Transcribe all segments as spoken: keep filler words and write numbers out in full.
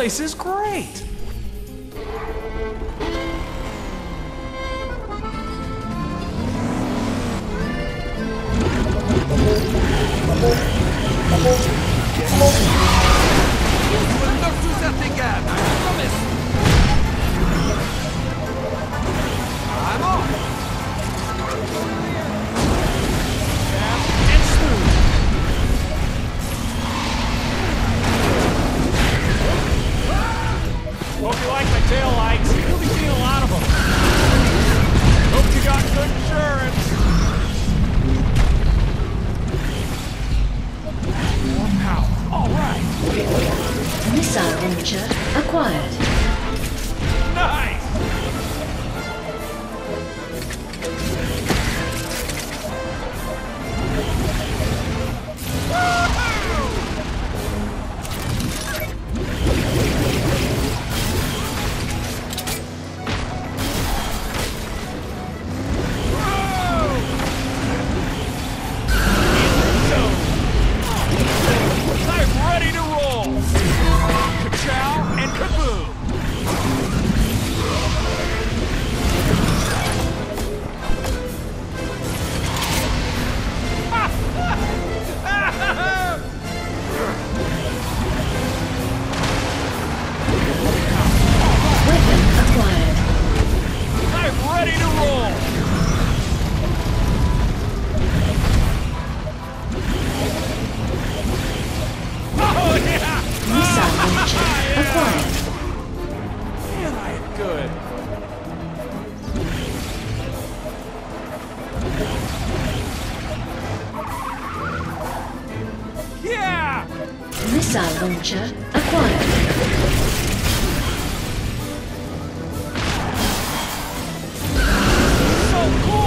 place is great. Launcher acquired. So cool! Oh,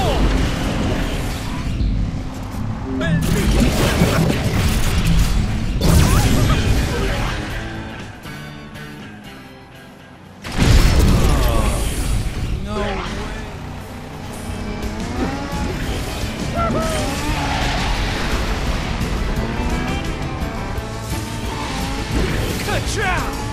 no way. Good job!